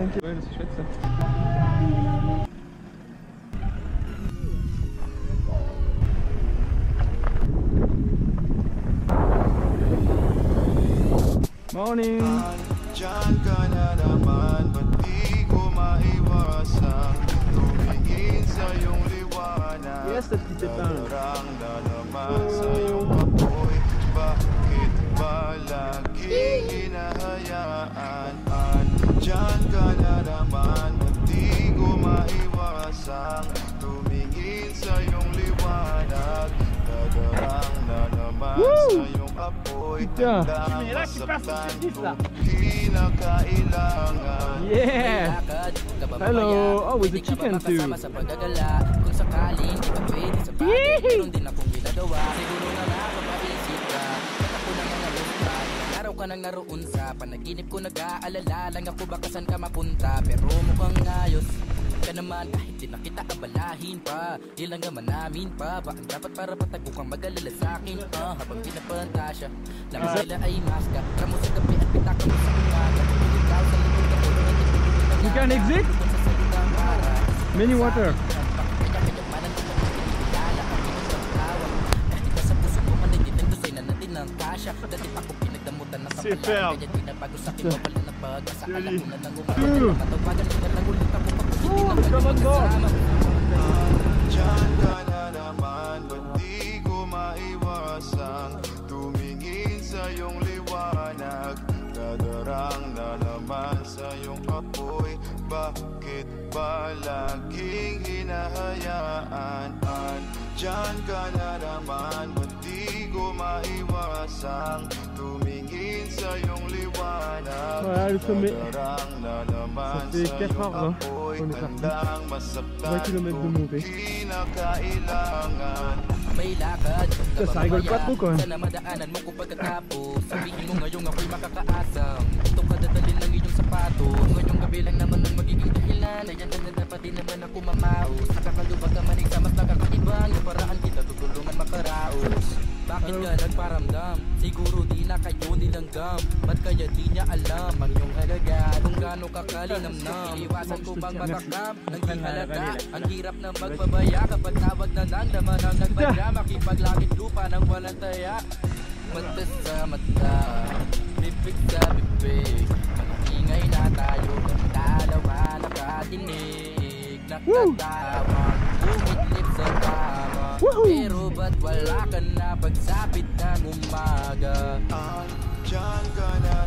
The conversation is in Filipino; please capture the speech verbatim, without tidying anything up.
Ok. Ouais, c'est chouette ça. Morning. Yes, the petite épingle. Woo! Putain, tu mets là, tu passes au dix là. Yeah. Hello. Oh, with the chicken too. Yee. Ka naman kahit di nakita abalahin pa di lang naman namin pa baka dapat para patag ko kang magalala sa akin uh, habang pinapantasya lang sila ay maska ramo sa gabi at pitaka mo sa umaga ikaw sa likod na puno ng tibig you can exit? Mini water c'est ferme. Oh, come on. Voilà le sommet, ça fait quatre heures là, on est parti, vingt kilomètres de montée. Ça, ça rigole pas trop quand même. Bakit ka nagparamdam? Siguro di na kayo nilanggam. Ba't kaya di niya alam ang iyong halaga? Kung gaano kakalinamnam, iiwasan ko bang matakam? Naging halata, ang hirap na magbabaya. Kapag tawag na nang laman ang nagpadya, makipaglakit lupa nang walang taya. Mata sa mata, bibig sa bibig, mag-ingay na tayo. Dalawa nakatinig, nagtatawag, umitlip sa tama. Pero ba't wala ka na pagsapit ng umaga? Andiyan ka na